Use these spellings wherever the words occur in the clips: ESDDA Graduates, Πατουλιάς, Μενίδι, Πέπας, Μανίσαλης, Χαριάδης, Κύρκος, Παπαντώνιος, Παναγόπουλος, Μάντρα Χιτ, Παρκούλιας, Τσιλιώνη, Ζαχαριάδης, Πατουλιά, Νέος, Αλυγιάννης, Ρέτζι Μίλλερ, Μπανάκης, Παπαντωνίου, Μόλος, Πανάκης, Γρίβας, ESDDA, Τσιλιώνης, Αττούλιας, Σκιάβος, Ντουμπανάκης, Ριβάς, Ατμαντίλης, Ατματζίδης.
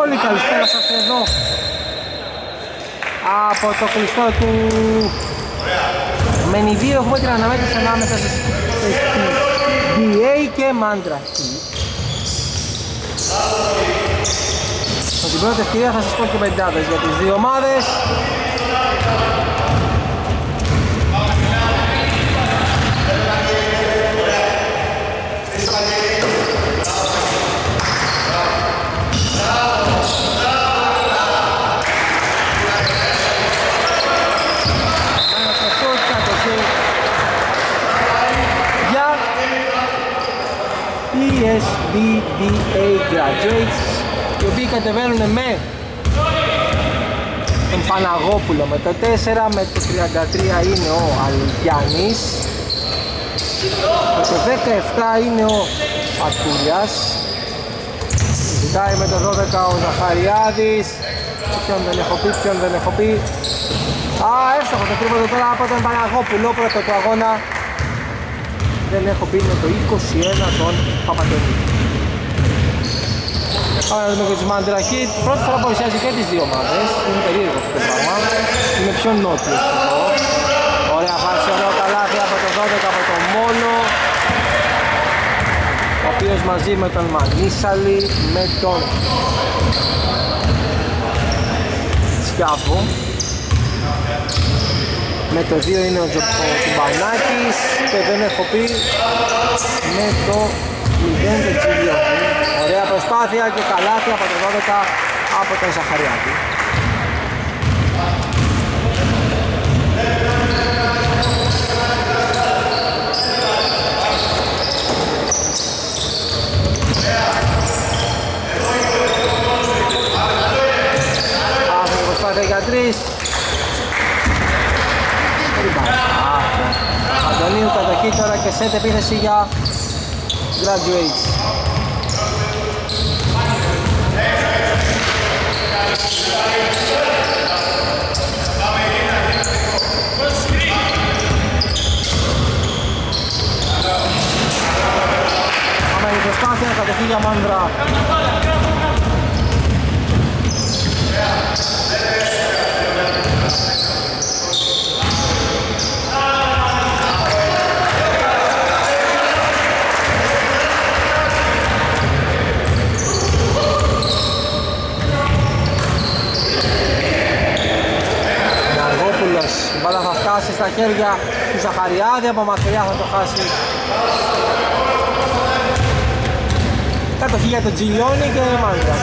Πολύ καλησπέρα σας εδώ από το κλειστό του Μενιδί. Έχουμε την αναμέτρηση ανάμεσα στις DA και Μάντρα Χιτ. Με την πρώτη ευκαιρία θα σας πω και πεντάδες για τις δύο ομάδες. ESDDA graduates, οι οποίοι κατεβαίνουν με τον Παναγόπουλο με το 4, με το 33 είναι ο Αλυγιάννης, με το 17 είναι ο Πατουλιάς, ζητάει με το 12 ο Ζαχαριάδης, ποιον δεν έχω πει, εύστοχο το τρίποντο τώρα από τον Παναγόπουλο, πρώτο του αγώνα. Δεν έχω πει με το 21 τον Παπαντωνίου. Άρα να δούμε και τους Μάντρα Χιτ. Πρώτη φορά παρουσιάζει και τις δύο ομάδες. Είναι περίεργο αυτό το πράγμα. Είναι πιο νότιο. Ωραία φάση, ωραίο καλάθι από το 12 από τον Μόλο, ο οποίος μαζί με τον Μανίσαλη, με τον Σκιάβο. Με το 2 είναι ο Ντουμπανάκης και δεν έχω πει με το 0 τον Τσιλιώνη. Ωραία προσπάθεια και καλάθι από το 12 από τον Ζαχαριάδη. Άφηνη προσπάθεια για 3. Παντωνίου κατοχή τώρα και σετ επίθεση για graduates. Αμερική προσπάθεια κατοχή για Μάντρα. Στα χέρια του Ζαχαριάδη, από μακριά θα το χάσει. Κατοχή για τον Τσιλιώνη και Μάντρα.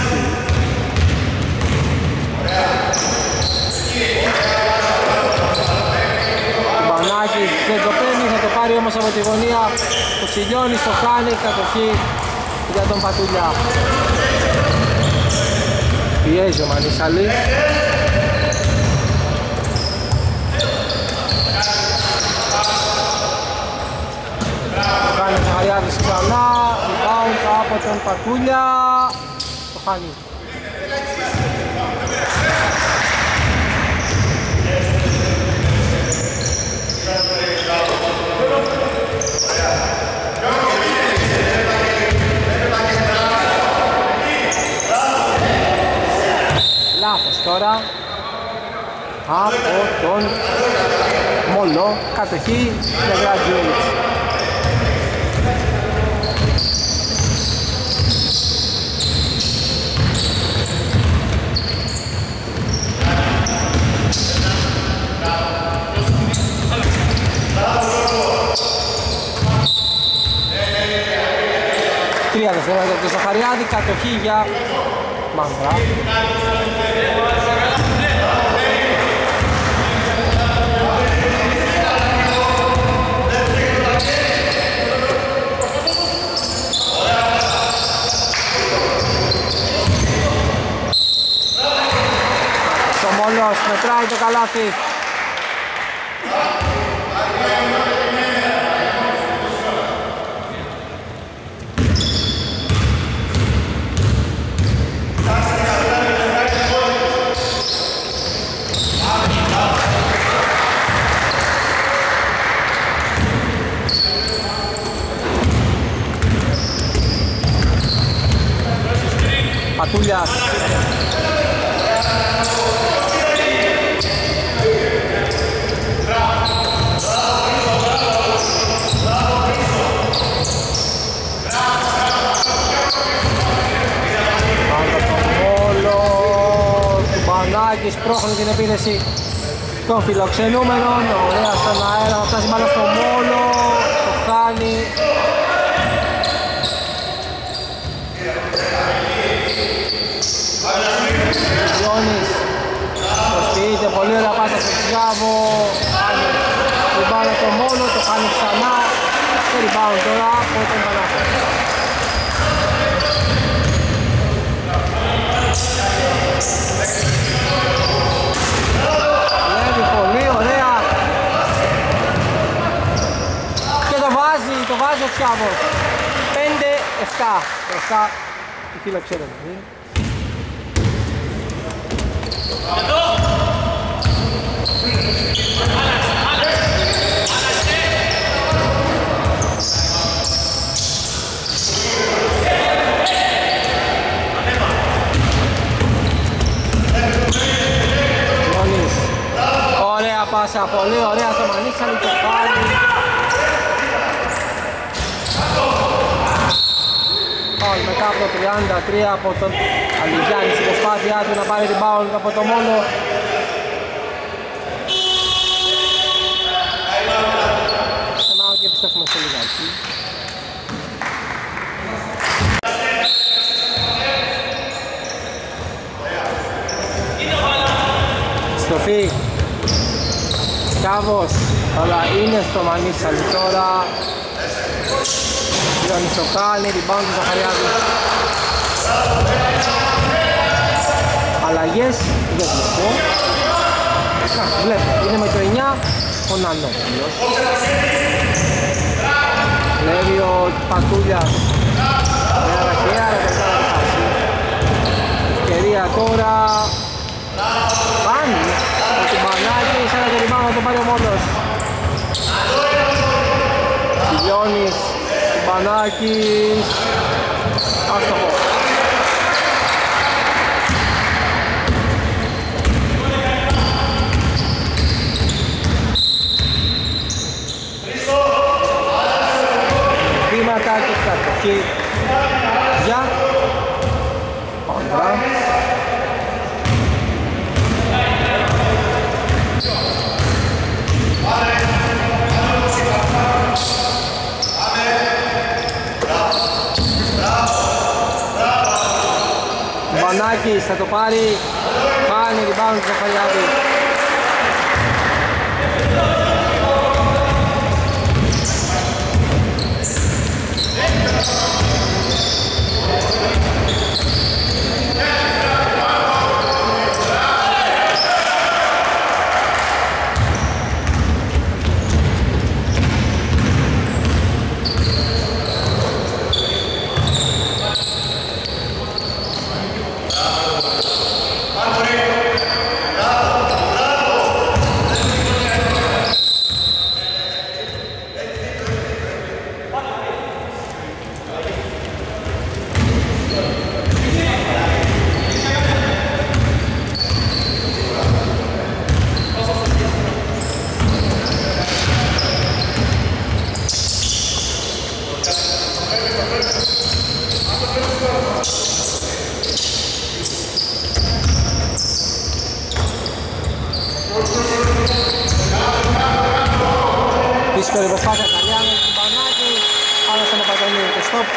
Ο Μπανάκης δεν το παίρνει, θα το πάρει όμως από τη γωνία. Το Τσιλιώνη στο κάνει, κατοχή για τον Πατουλιά. Πιέζει ο Μανίσαλης. Ο Χαριάδης καλά, rebound από τον Πατούλια, το χάνει. Λάθος τώρα από τον Μόλο, κατοχή για graduates. Τρία δευτερόλεπτα από τον Ζαχαριάδη, κατοχή για Μάντρα. Στο Μόλος μετράει το καλάθι. Πατουλιά. Σπρώχνει την επίθεση των φιλοξενούμενων. Ωραία στον αέρα, θα φτάσει μάλλον στο Μόλο. Το χάνει. Βιόνης προσποιείται πολύ ωραία πάσα στο Σκιάβο. Χάνει την μπάλα στο Μόλο, το χάνει ξανά. Και rebound τώρα από τον Μπανάκη. Βλέπει πολύ ωραία και το βάζει ο Σκιάβος. 5-7 μπροστά η φιλοξενούμενη. Πάσα πολύ ωραία στο Μανίσαλη και πάλι. Πάουλ μετά από το 33 από τον Αλυγιάννη στην προσπάθειά του να πάρει την πάουλ από το Μόλο. Ξανά και επιστρέφουμε σε λιγάκι. Στροφή. Σκάβος, αλλά είναι στο Μανίσαλη τώρα. Λιόνης το κάνει, rebound του Ζαχαριάδη. Αλλαγές, δεν βλέπω. Να, βλέπω, είναι με το 9, ο Νανόπουλος. Βλέπει ο Πατούλιας. Με αραχαία, αλλά δεν θα φτάσει. Ευκαιρία τώρα. Πάνει. Του Μπανάκη, σαν να το ριμπάνω τον πάρει ο Μόλος. Τσιλιώνης, του Μπανάκης. Άστοχο. Βήματα και κατοχή για Μάντρα. Πανάκης θα το πάρει, πάνει rebound του Χαριάδη. Δύσκολη προσπάθεια Χαριάδη, Μπανάκη, πάνω στον Παπαντωνίου και στόπ.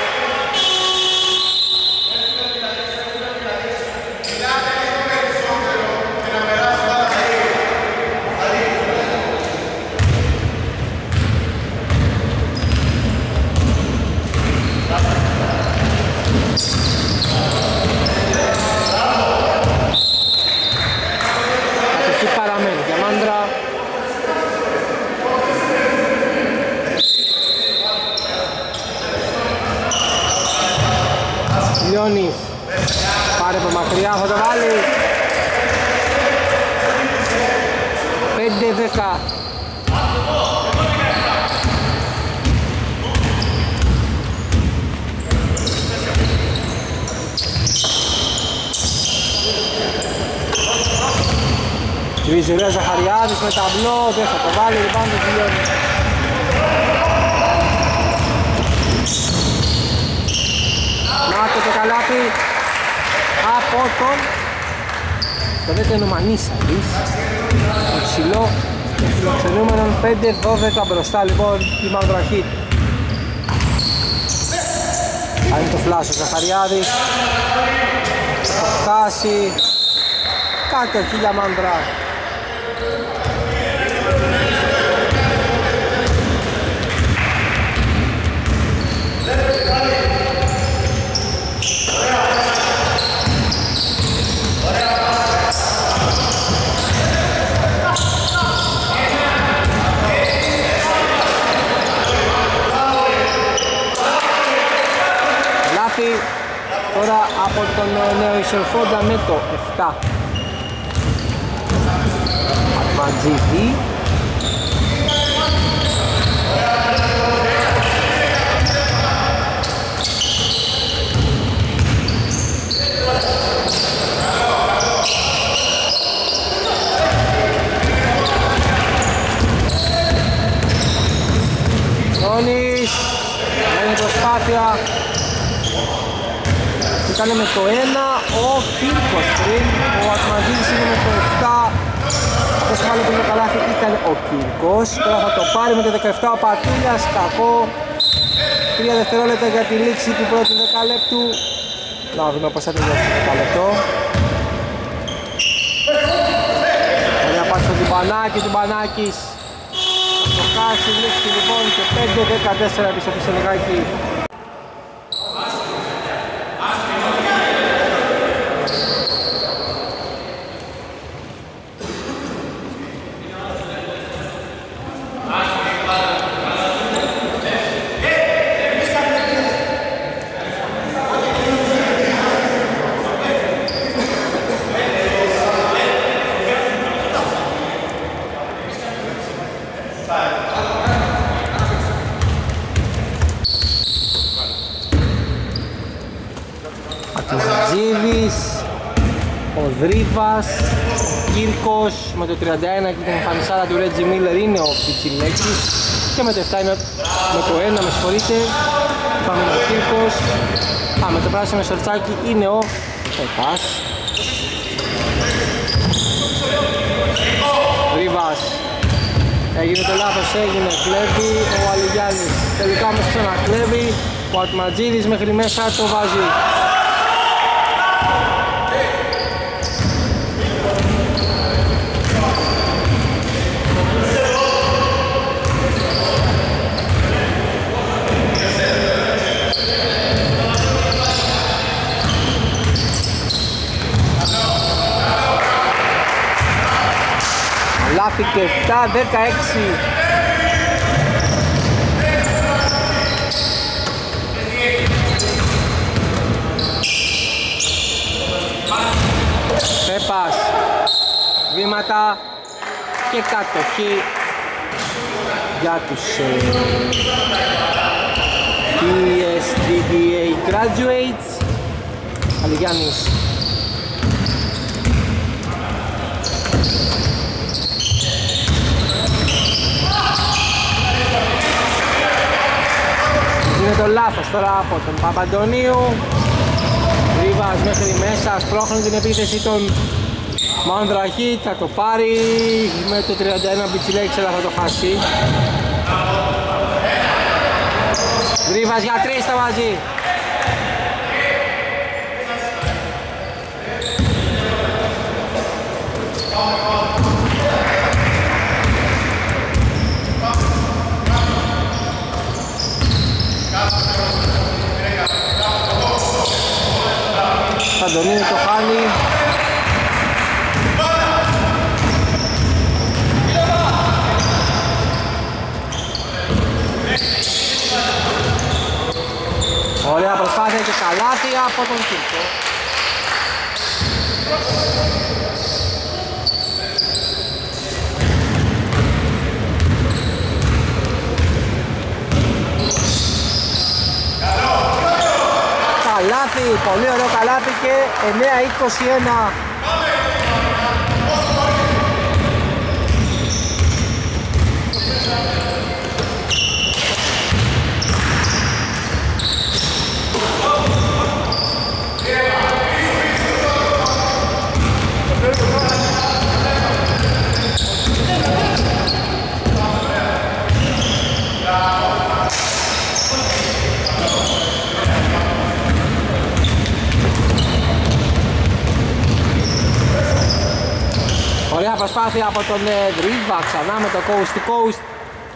Πάρε από μακριά, θα το βάλει. 5-10. Κρίζει ωραία Ζαχαριάδης με ταμπλό, δεν θα το βάλει, λοιπόν το Τσιλιώνη. Μάτω το καλάθι από τον, το δεύτερο είναι ο Μανίσαλης, το ψηλό και φιλοξενούμενον 5-12 μπροστά λοιπόν η Μάντρα Χιτ. Αν είναι το φλάσο Ζαχαριάδης, θα φτάσει κάτω εκεί για Μάντρα. Τώρα από τον Νέο ισορφόντα με το 7 Ατματζίδη. Λιόνης, με προσπάθεια. Ήταν με το 1 ο Κύρκος πριν, ο Ατμαντίλης είναι με το 7. Αυτός μάλλον που είναι καλάθι ήταν ο Κύρκος. Τώρα θα το πάρει με το 17 ο Πατουλιάς, κακό. 3 δευτερόλεπτα για τη λήξη του πρώτου δεκαλέπτου. Να δούμε πως θα το δώσει το δεκαλέπτο. Ωραία πάση στον Ντουμπανάκη, Ντουμπανάκης. Το χάσει λήξη λοιπόν και 5-14 επιστροφή σε λιγάκι. Ο Γρίβας, ο Κύρκος με το 31 και την εμφανισάρα του Ρέτζι Μίλλερ είναι ο Πιτσιλέκης και με το 7 είναι με το 1, με συγχωρείτε, πάμε ο Κύρκος, με το πράσινο σορτσάκι είναι ο Πέπας. Ριβάς, έγινε το λάθος, έγινε, κλέβει ο Αλυγιάννης, τελικά όμως ξανακλέβει, ο Ατματζίδης μέχρι μέσα το βάζει. Λάφηκε 7-16. Πέπας, βήματα και κατοχή για τους ESDDA graduates. Αλυγιάννης. Είναι το λάθος τώρα από τον Παπαντωνίου. Ριβάς μέχρι μέσα, σπρώχνει την επίθεση των Μάντρα Χιτ, θα το πάρει με το 31 Πιτσιλέξ, αλλά θα το χάσει. Ριβάς για 3 τα βάζει. Παντωνίου το χάνει. Ωραία προσπάθεια και καλάθι από τον Κύρκο. Καλάθι, πολύ ωραίο καλάθι και 9-21. προσπάθεια από τον Γρίβα, ξανά με το coast to coast.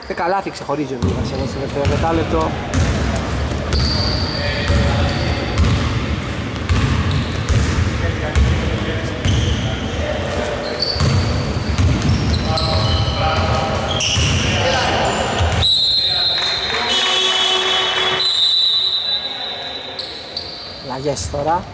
Και καλάθι ξεχωρίζει ο Γρίβας εδώ στο δεύτερο δεκάλεπτο. Αλλαγές τώρα.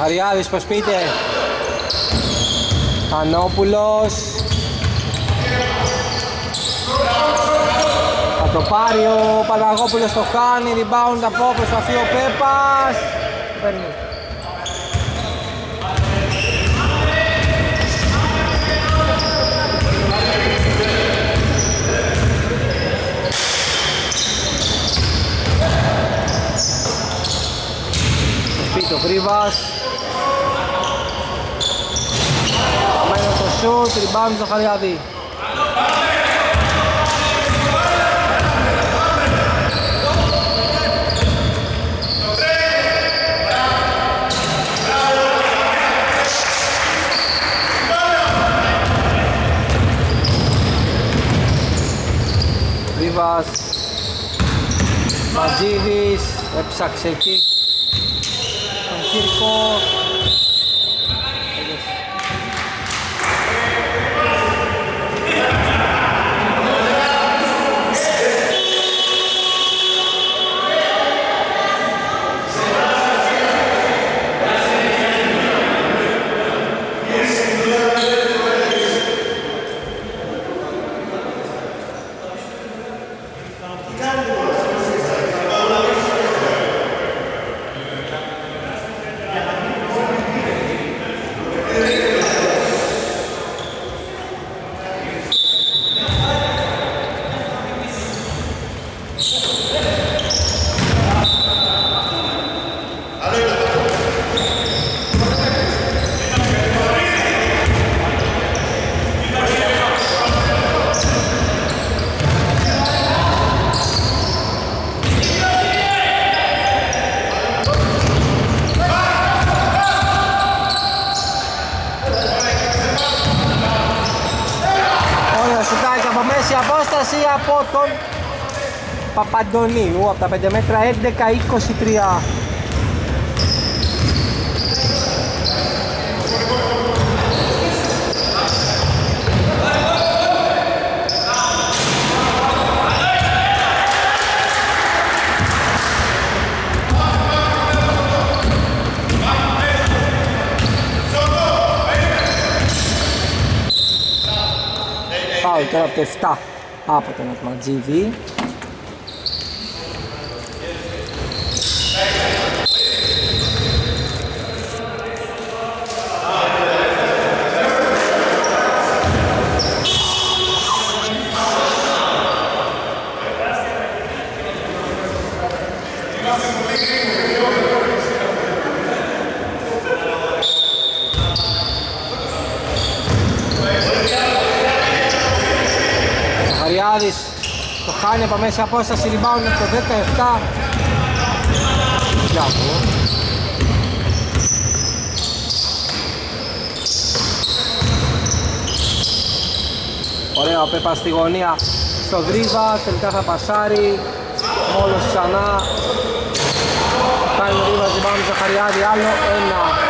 Χαριάδης προσποιείται, Πανόπουλος θα το πάρει ο Παναγόπουλος, το χάνει, rebound από προσπαθεί ο Πέπας, παίρνει. Προσποιείται ο Γρίβας. Σουτ, rebound στο Χαριάδη. Ριβάς, Ατματζίδης, έψαξε εκεί τον Κύρκο. Από τον Παπαντωνίου από τα 5 μέτρα 11-23. Φάουλ τώρα από το 7 από τον Ατματζίδη. Το χάνει από μέση απόσταση, rebound από το 17. Ωραία ο Πέπας στη γωνία στο Γρίβα, τελικά θα πασάρει. Μόλος ξανά. Κάνει ο Γρίβας rebound στο Χαριάδη, άλλο ένα.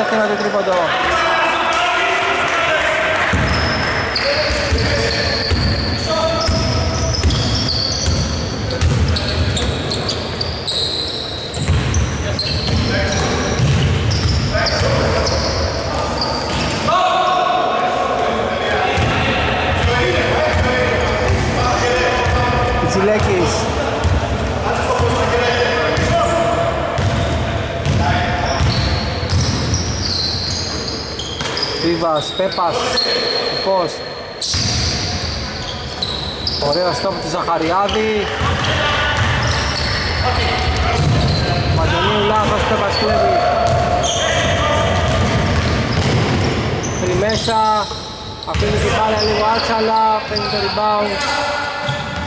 δεύτερο του τρίποντο. Ριβάς, Πέπας, Ζωκός. Ωραίο στόπ του Ζαχαριάδη. Παπαντωνίου λάθος, Πέπας κλέβει. Πριμέσα, αφήνει την μπάλα λίγο άτσαλα, παίρνει το rebound,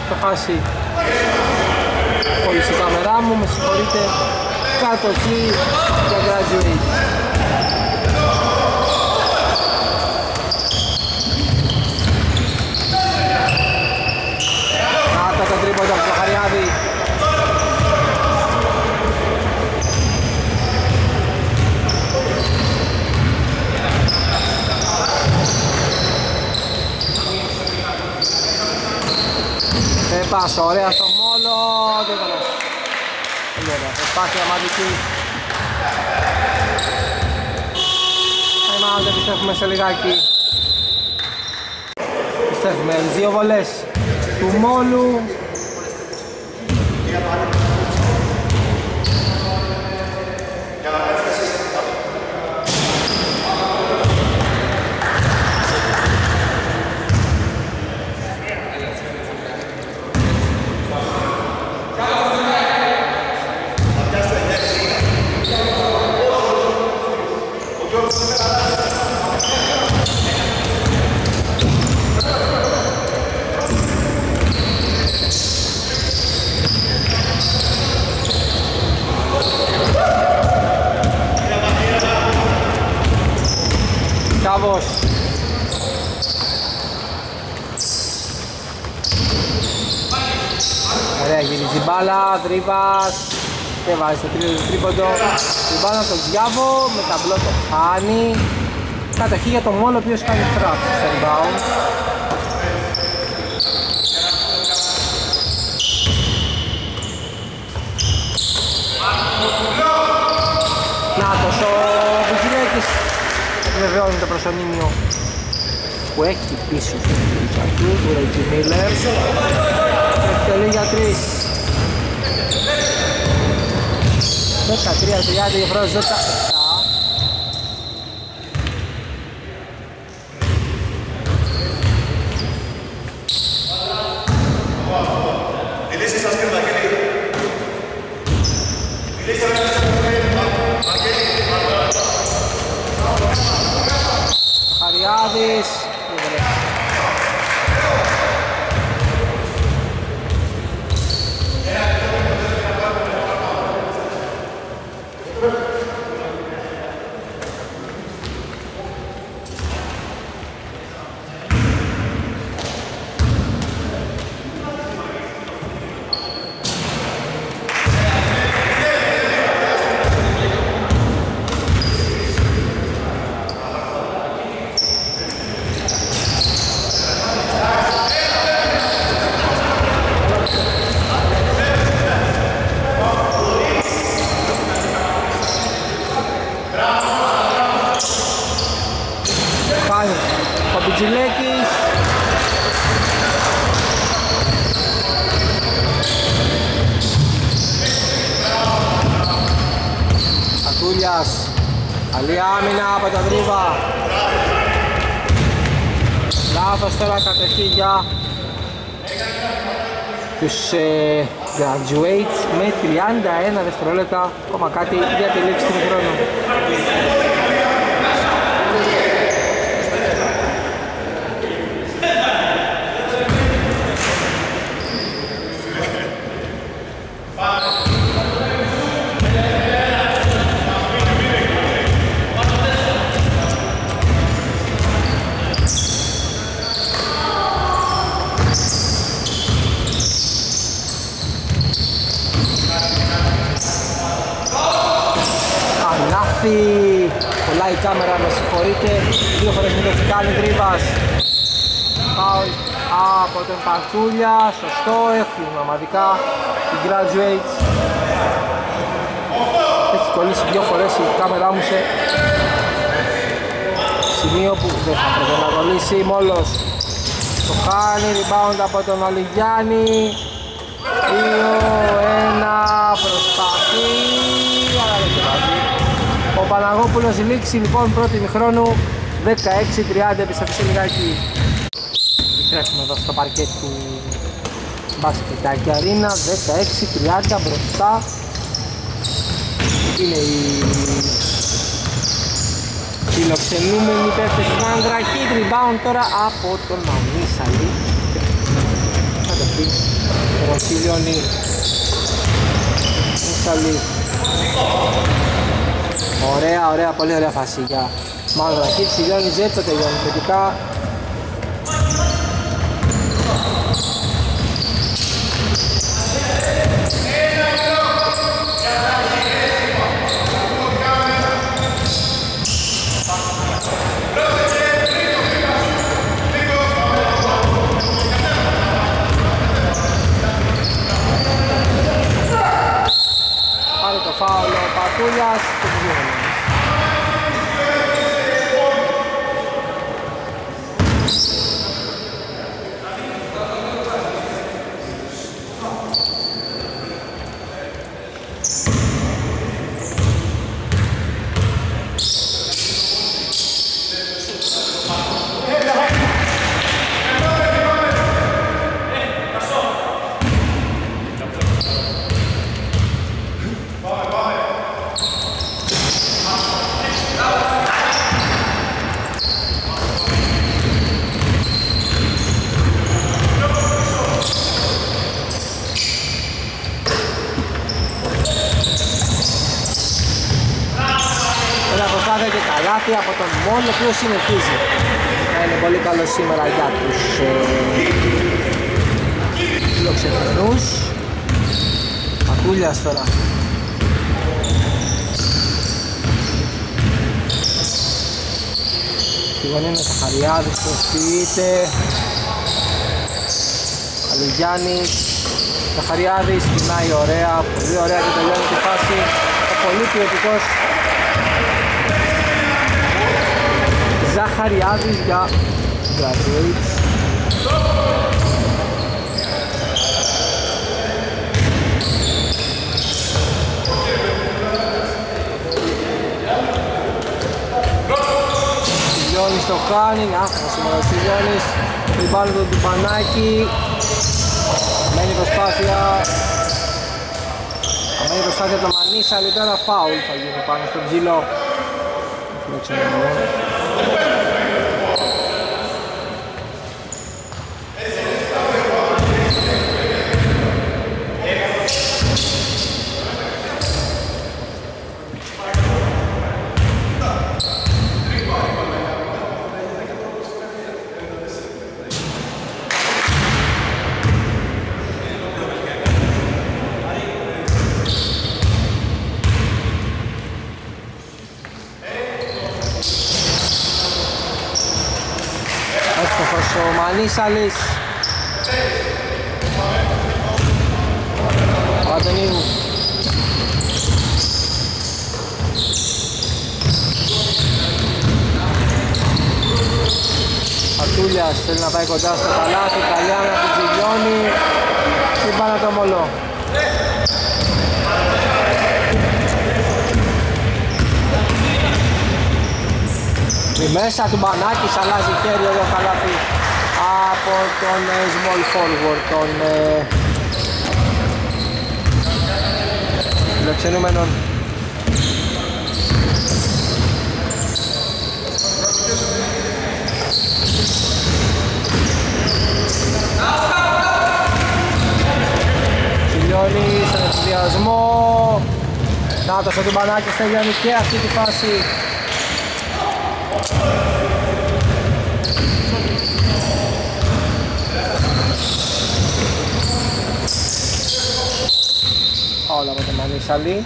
το χάσει. Πολύ στην καμερά μου, με συγχωρείτε, κάτω εκεί για graduate. Κάτω το τρίποντα από το Χαριάδη. Πέπας, ωραία στο Μόλο, δεν ήταν όσο. Πολύ ωραία, προσπάθεια μαγική. Time out, επιστρέφουμε σε λιγάκι. Επιστρέφουμε, δύο βολές του Μόλου. Σκιάβος. Ωραία, γυρίζει η μπάλα, Ντρίμπας. Και βάζει στο τρίποντο. Η μπάλα στον Σκιάβο, με ταμπλό το χάνει. Κατοχή για τον Μόλο, ο οποίος κάνει τραπ στο rebound. Νάτος ο Βουζιλέκης. Επιβεβαιώνει το προσωνύμιο που έχει πίσω του Βουζακού, του Ρέγκι Μίλερ. Εκτελεί για 3. 13-30 ευρώ, 17. Χαριάδης. Καλή άμυνα από τον Γρίβα. Λάθος τώρα κατοχή για τους graduates με 31 δευτερόλεπτα ακόμα κάτι για τη λήξη του χρόνου. κάμερα, με συγχωρείτε. Δύο φορές μου το έχει κάνει Γρίβας. Πάουλ από τον Παρκούλια, σωστό, έφυγε ομαδικά. Η graduates. Έχει κολλήσει δύο φορές η κάμερά μου σε σημείο που δεν θα πρέπει να κολλήσει. Μόλος το χάνει, rebound από τον Αλυγιάννη. 2-1, προσπαθεί, αλλά δεν κοιτάζει. Ο Παναγόπουλος λήξει λοιπόν πρώτη μηχρόνου 16-30, επιστρέψε λιγάκι. Τρέχουμε εδώ στο παρκέ του μπάσκετ αρίνα, 16-30 μπροστά. Είναι η φιλοξενούμενη παίκτες της Μάντρα Χιτ, rebound τώρα από τον Μανίσαλη. Θα το πει ο Τσιλιώνη. Μανίσαλη. Ωραία, ωραία, πολύ ωραία φάση για Μάντρα Χιτ. Τσιλιώνη δεν το τελειώνει θετικά. Παύλο Πατουλιάς και Βιόνης. Από τον Μόλο, ο οποίος συνεχίζει. Είναι πολύ καλό σήμερα για τους φιλοξενούς. Πατούλιας τώρα. Στη γωνία είναι ο Χαριάδης, προσποιείται. Αλυγιάννης. Ο Χαριάδης κινάει ωραία, πολύ ωραία και τελειώνει τη φάση. Ο πολύ ποιοτικός Ζαχαριάδης για graduates. Βιόνης το κάνει, άφησε σήμερα ο Βιόνης. Λιβάλλει τον Ντουμπανάκη. Αμένη προσπάθεια. Αμένη προσπάθεια από το Μανίσαλη, τώρα φάουλ θα γίνει πάνω στον ψηλό. Μανίσαλης. Παπατενίου. Αττούλιας θέλει να πάει κοντά στο παλάτι, καλιά να την Τσιλιώνη. Και πάνω το Μολό. Η μέσα του Μπανάκης αλλάζει χέρι εδώ καλάθι. Από τον small forward, τον φιλοξενούμενον. Τσιλιώνη στον εφηδιασμό. Να το στον Μπανάκη τελειώνει και αυτή τη φάση. Όλα από τον Μανίσαλη.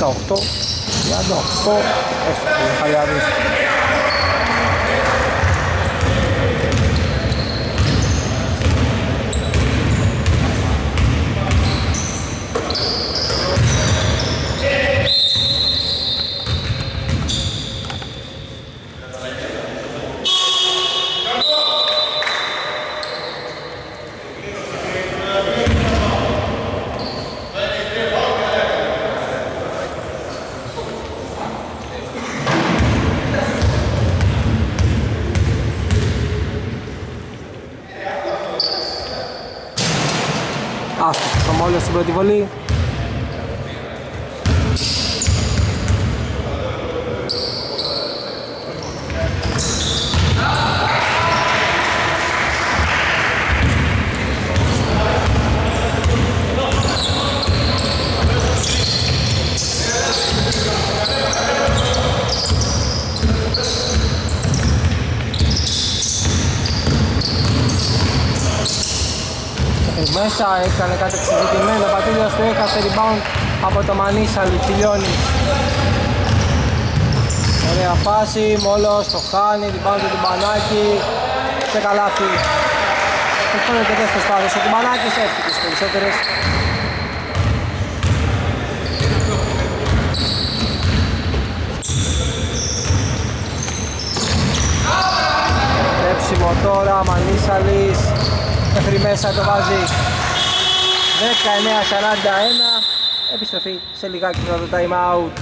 18-38 Χαριάδης. Πρώτη βολή. Μέσα έκανε κάτι εξειδικευμένο, Πατουλιά στο έχασε rebound από το Μανίσαλη, Τσιλιώνη. Ωραία φάση, Μόλος το χάνει, rebound του Ντουμπανάκη και καλάθι. Εκφώνεται και δεύτερος πάθος, ο Ντουμπανάκης έφυγε τις περισσότερες. Τρέψιμο τώρα, Μανίσαλης. Μέχρι μέσα το βάζει. 19-41. Επιστροφή σε λιγάκι μετά το time out.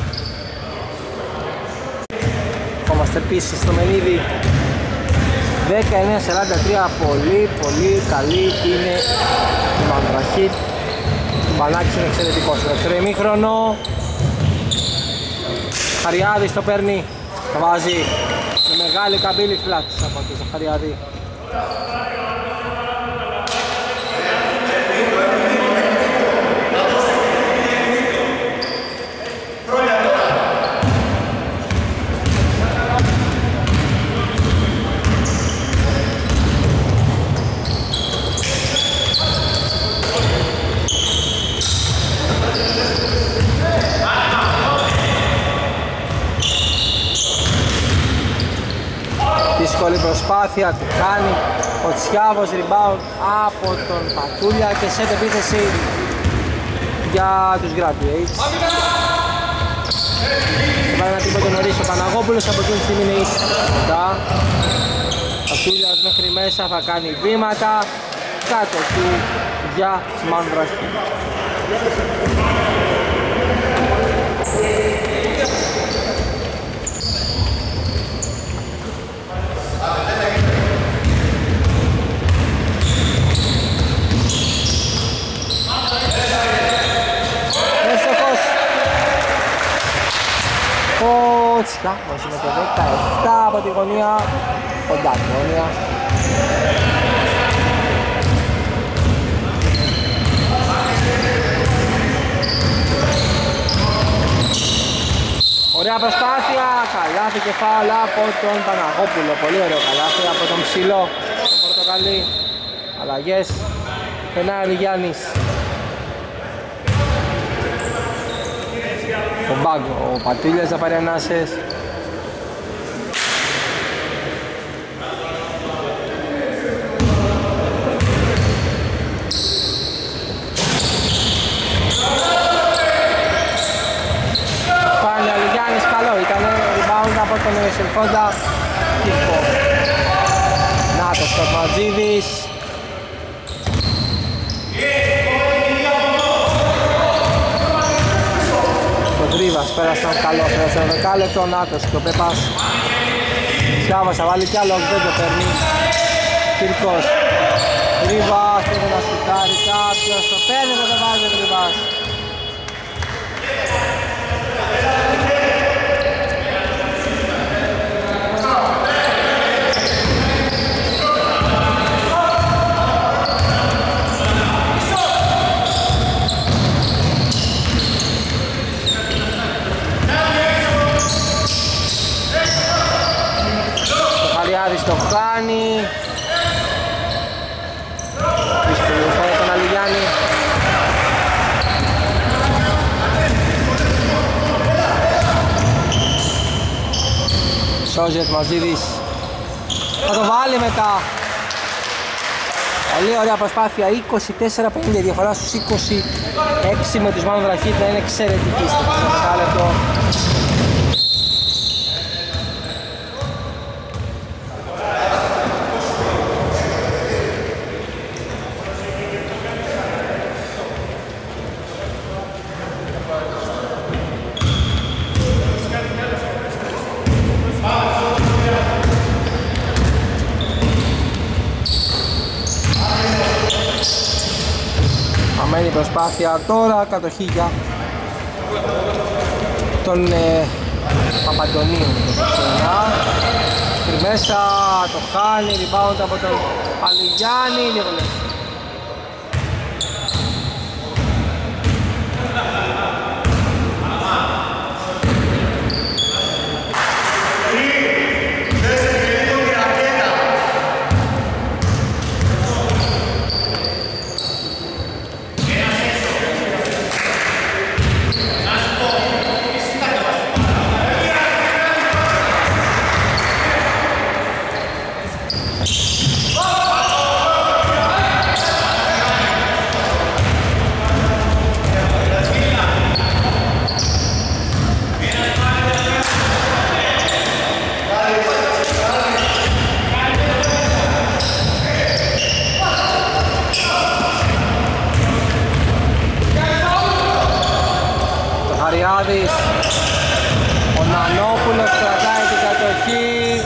Είμαστε πίσω στο Μενίδι. 19-43. Πολύ καλή είναι η Μάντρα Χιτ. Ο Μπανάκης είναι εξαιρετικός. Δεύτερο ημίχρονο. Χαριάδης το παίρνει. Το βάζει με μεγάλη καμπύλη φλάτσα από το Ζαχαριάδη. Πολύ προσπάθεια του κάνει ο Σκιάβος, rebound από τον Πατουλιά και σε επίθεση για τους graduates. Βάλε ένα τίποτα νωρίς ο Παναγόπουλος, από εκείνη τη στιγμή είναι ίσως κοντά. Πατουλιάς μέχρι μέσα θα κάνει βήματα, κάτω εκεί για Μάντρα Χιτ. Ο Τσιλιώνης με το 17 από τη γωνία, κοντά τη γωνία. Ωραία προσπάθεια, καλάθι και φάουλ από τον Παναγόπουλο, πολύ ωραίο καλάθι από τον ψηλό, τον πορτοκαλί. Αλλαγές, περνάει ο Αλυγιάννης. Ο Μπάγκο, ο Πατήλιας θα πάρει ανάσες. Πάλι ο Αλυγιάννης, καλό ήταν, rebound από τον Εσελφόντα Κύρκο. Νάτος το Ατματζίδης. Ριβάς πέρασε έναν καλό δεκάλεπτο, ο Νάτος και ο Πέπας. Σκιάβος θα βάλει κι άλλο, δεν το παίρνει. Κύρκος, Ριβάς, πρέπει να σκουτάρει κάποιος, το παίρνει, δεν το βάζει ο Ριβάς. Το κάνει. Δύσκολη φορά τον Αλυγιάννη. Βάζει ο Ατμαντζίδης. Θα το βάλει μετά. Πολύ ωραία προσπάθεια. 24-50 η διαφορά στους 26 με τους Μάντρα Χιτ να είναι εξαιρετική στο 4 λεπτό. Προσπάθεια τώρα, κατοχή για τον Παπαντωνίου. Στη μέσα το χάνει, rebound από τον Αλυγιάννη, λίγο λεπτό. Ο Νανόπουλος κρατάει την κατοχή.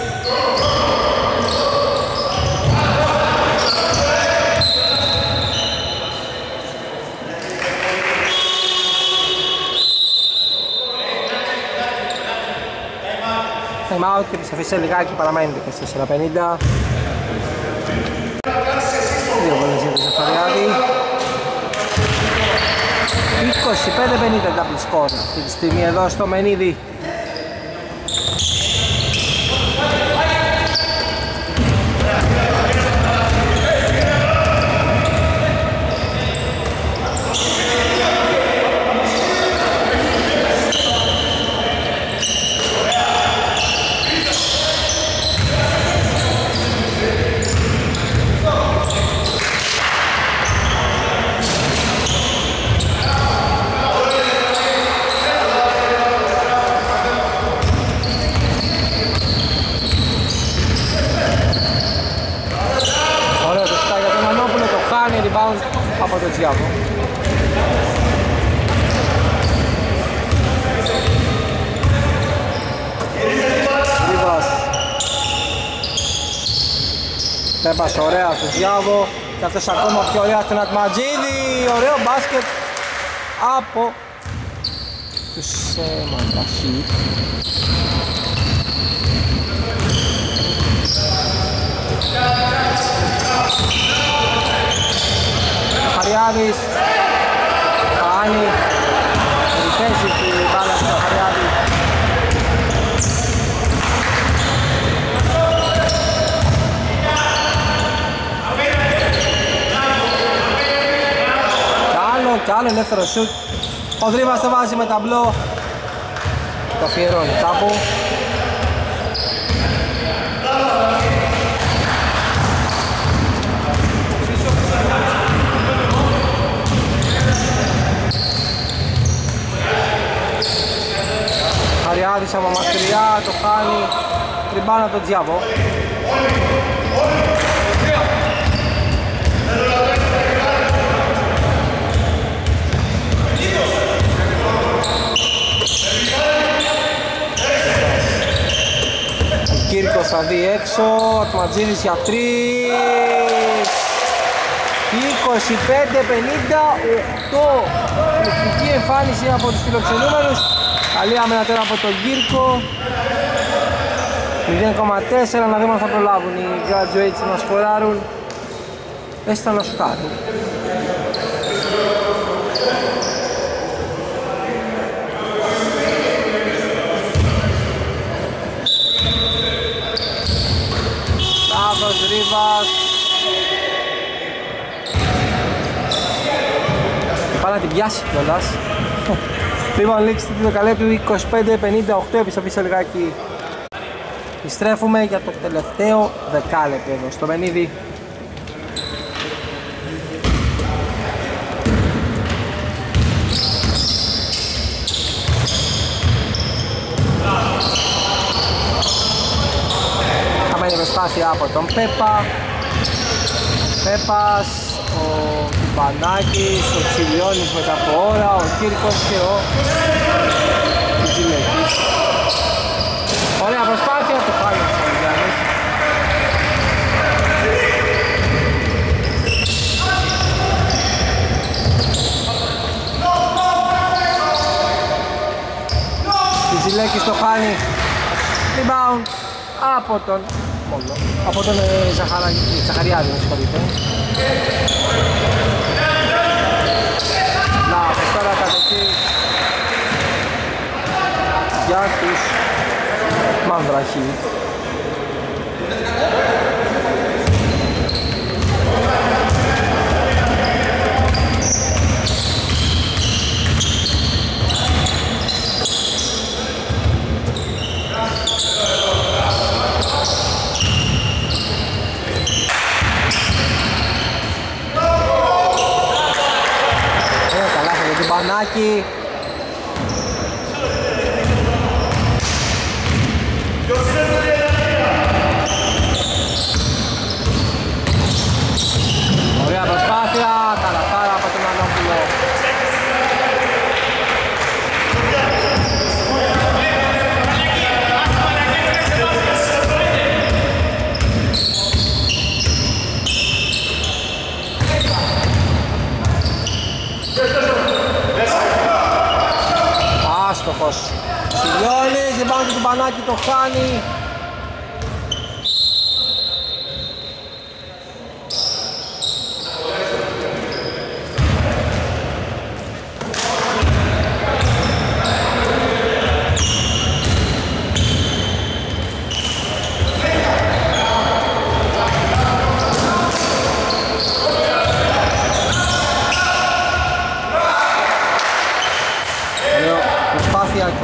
Time out και της αφήσει λιγάκι, παραμένει 24-50. Δύο βολές για τον Ζαχαριάδη. 25-50 double score αυτή τη στιγμή εδώ στο Μενίδι. Από τον Τσιλιώνη. Ριβάς. Πέπας ωραία στον Σκιάβο και αυτός ακόμα πιο ωραία στον Ατματζίδη. Ωραίο μπάσκετ από τους Μάντρα Χιτ. Χαριάδης, Άννη, παίζει την μπάλα στο Χαριάδη. Κι άλλο ελεύθερο σουτ. Ο Ντρίμπας το βάζει με ταμπλό. Το φιερώνει κάπου. Χαριάδης από μακριά, το χάνει, τριμπάνω από τον Τζιάβο. Ο Κύρκος θα δει έξω, ο Ατματζίδης για 3. 25-58, πληκτική εμφάνιση από τους φιλοξενούμενους. Καλή άμυνα τώρα από τον Κύρκο. 0,4, να δούμε αν θα προλάβουν οι graduates να σκοράρουν. Έστω να σουτάρουν. Λάβος, Ριβάς. Πάει να την πιάσει κιόλας. Λοιπόν, λήξτε το καλέπτου 25-58, επιστροφή σε λιγάκι Επιστρέφουμε για το τελευταίο δεκάλεπτο εδώ στο Μενίδι. Χαμένη προσπάθεια από τον Πέπα. Πέπας, ο Μπανάκης, ο Τσιλιώνης μετά από ώρα, ο Κύρκος και ο Ζηλεκής. Ωραία προσπάθεια του πάλι ο Χαριάδης. Η Ζηλεκής το χάνει. Rebound από τον Μόλο, από τον Ζαχαριάδη, με συγχωρείτε. Να, από τώρα κατοχή για τους Μάντρα Χιτ. Πανάκη. Ωραία προσπάθεια, καλαφάρα από τον Πανάκουλο. Σιλιώνης, η μπάντα του Μπανάκη το χάνει.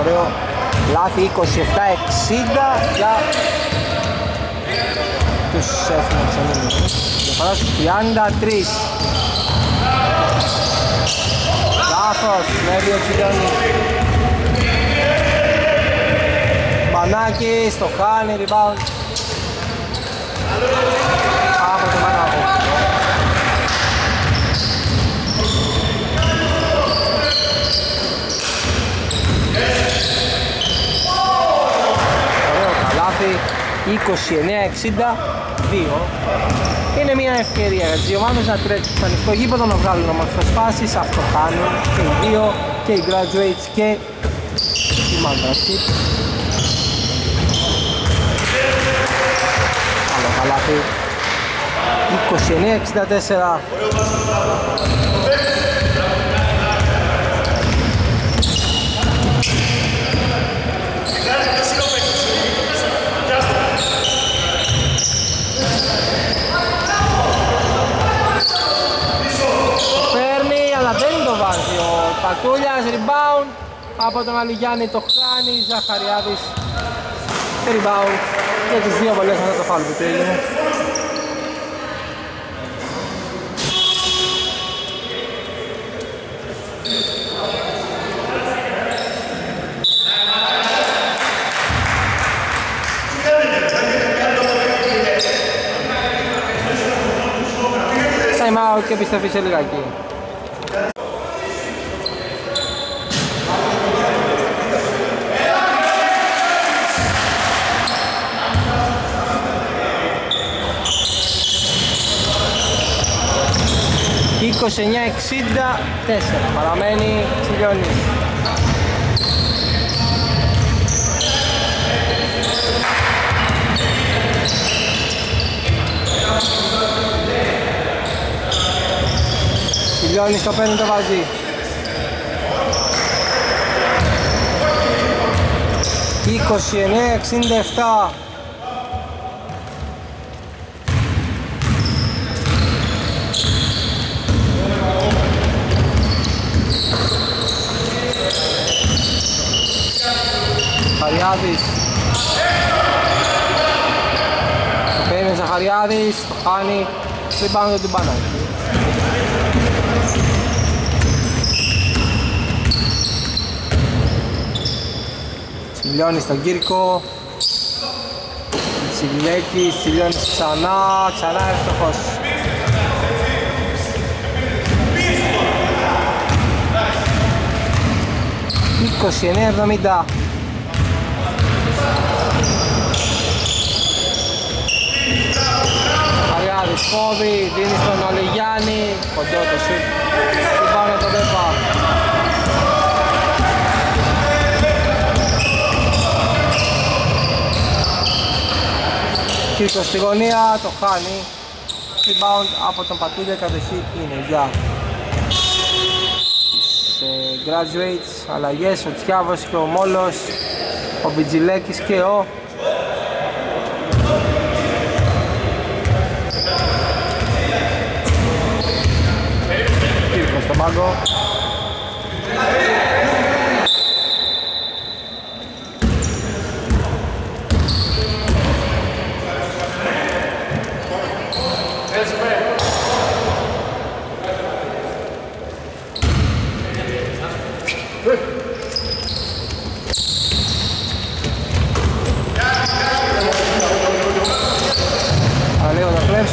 Ωραίο λάθη, 27-60 για τους Εθνικούς. Διαφορά στους 33. Λάθος, βέβαια Τσιλιώνη. Πανάκης, το χάνει, rebound. Από το Πανάκο. Ωραίο καλάθι 29-62. Είναι μια ευκαιρία για τις δύο ομάδες να τρέξουν στο ανοιχτό γήπεδο, να βγάλουν όμορφες φάσεις. Αυτό κάνουν και οι δύο, και οι Graduates και οι Μάντρα Χιτ. Καλό καλάθι 29-64. Πατουλιάς, rebound από τον Αλυγιάννη, το χάνει Ζαχαριάδης. Rebound και τις δύο βολές θα το φάουλ που έγινε. Time out και επιστρέφει σε λιγάκι. Παραμένει Τσιλιώνης. Τσιλιώνης το παίρνει, το βάζει. 29-67. Χαριάδης. Χαριάδης, χάνει πριν πάνω τον Ντουμπανάκη. Τσιλιώνει στον Κύρκο. Τσιλιέκης, Τσιλιώνει ξανά ευτυχώς. $29.70. Χαριάδης κόβει, δίνει στον Αλυγιάννη, κοντό το σουτ, του πάνε τον Πέπα. Κύρκος στη γωνία, το χάνει, rebound από τον Πατουλιά, κατοχή είναι για graduates, αλλαγές, ο Σκιάβος και ο Μόλος, ο Μπιτζιλέκης και ο Κύρκος στον πάγκο.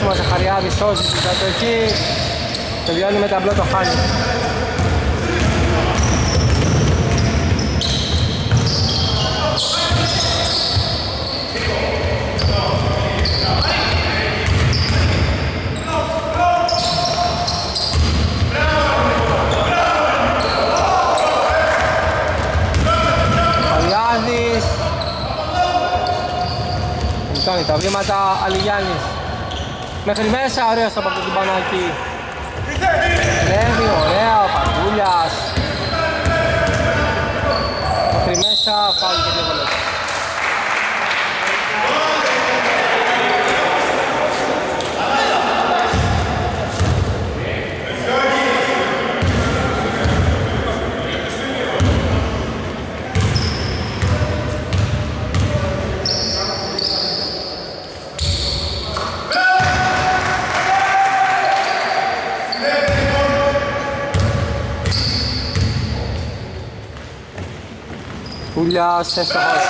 Ο Ζαχαριάδης σώζει την κατοχή, το Βιόνι με ταμπλό το χάνει. Χαριάδης κάνει τα βήματα, Αλυγιάννης μέχρι μέσα, ωραίος από τον Ντουμπανάκη. Λέβει, ωραία, ο Παρκούλιας. Μέχρι μέσα, φάουλ και δύο λεπτά. Πουλιάς, εύστοχος.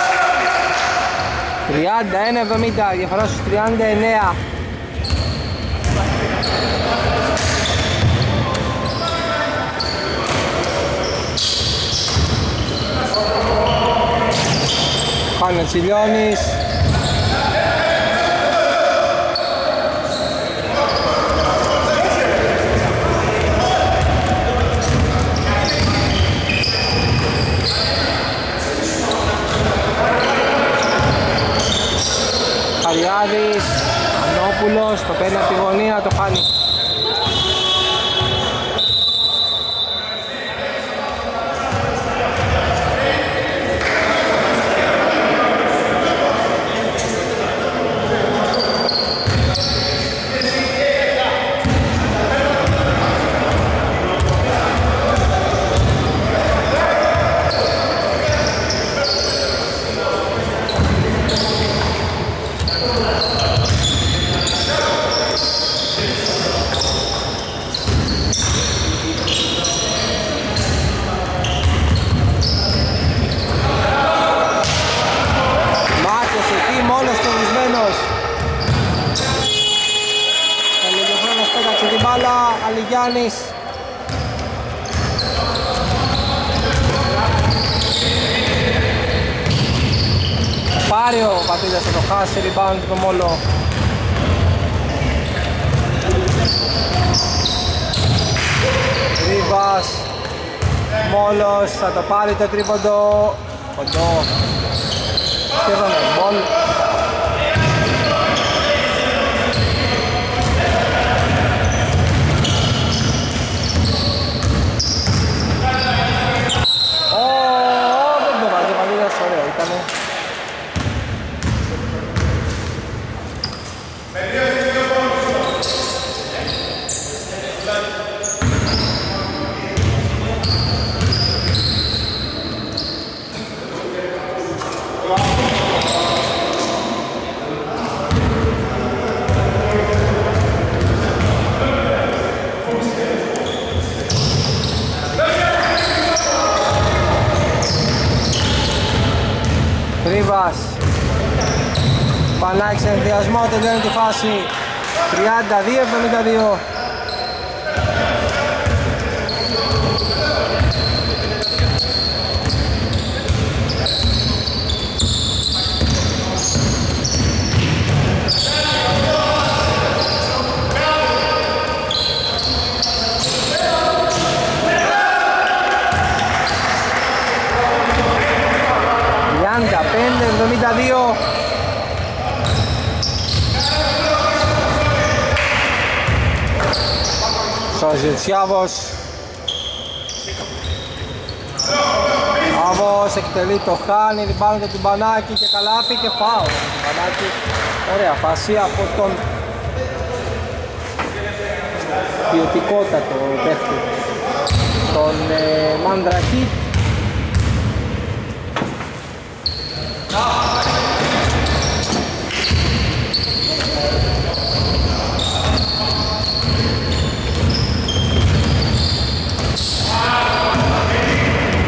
31-70, διαφορά στους 39. Χάνει ο Τσιλιώνης. Χαριάδης, Παναγόπουλος, το παίρνει από τη γωνία, το χάνει. Αλυγιάννης. Πάρει ο Πατήλιας θα το χάσει, rebound το Μόλο. Ριβάς, Μόλος θα το πάρει το τρίποντο, κοντό. Σχεδόν Μόλ. Πανάκης ενδιασμό, τελειώνει τη φάση 32-72. Σώζει ο Σκιάβος. Σκιάβος εκτελεί το χάνι, διπάνεται του Μπανάκη και καλάθι και φάουλ. Μπανάκη, ωραία φάση από τον ποιοτικότατο παίχτη, τον Μάντρα Χιτ.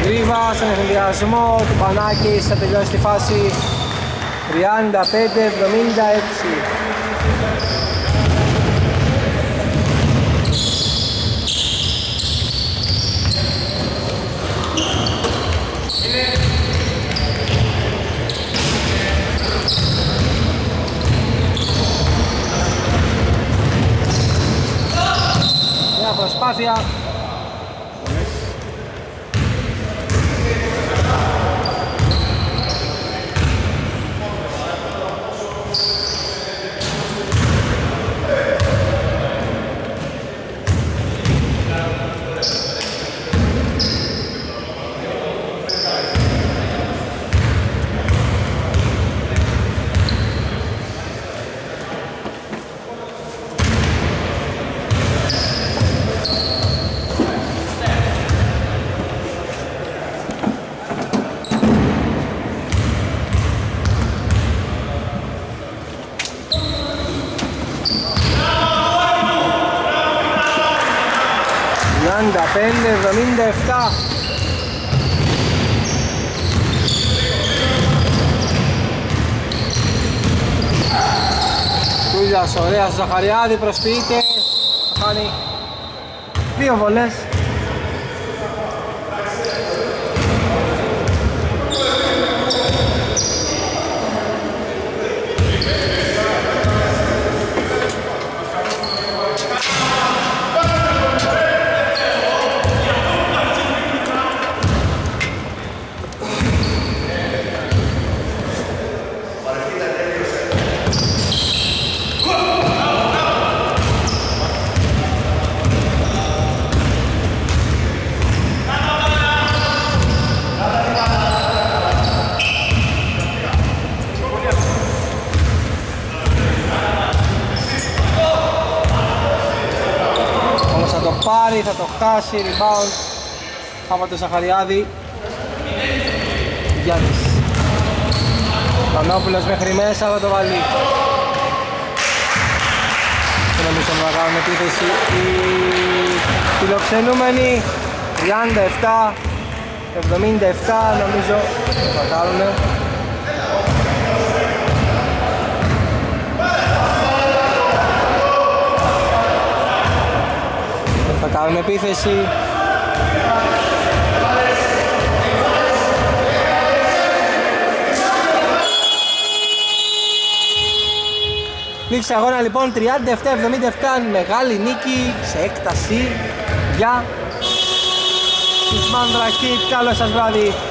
Ριβάς στον εθνιδιασμό του Πανάκης, θα τελειώσει τη φάση 35-76. Προσπάθεια. Τούλιας ωραία στο Ζαχαριάδη, προσποιείται, χάνει δύο βολές. Θα το χάσει, rebound από τον Ζαχαριάδη. Γιάννης Πανόπουλος μέχρι μέσα, θα το βάλει. Και νομίζω να κάνουν επίθεση οι φιλοξενούμενοι. 37-77 νομίζω θα κάνουν. Θα κάνουμε επίθεση. Λήξη αγώνα λοιπόν 37-77, μεγάλη νίκη σε έκταση για τους Μάντρα Χιτ. Καλό σας βράδυ.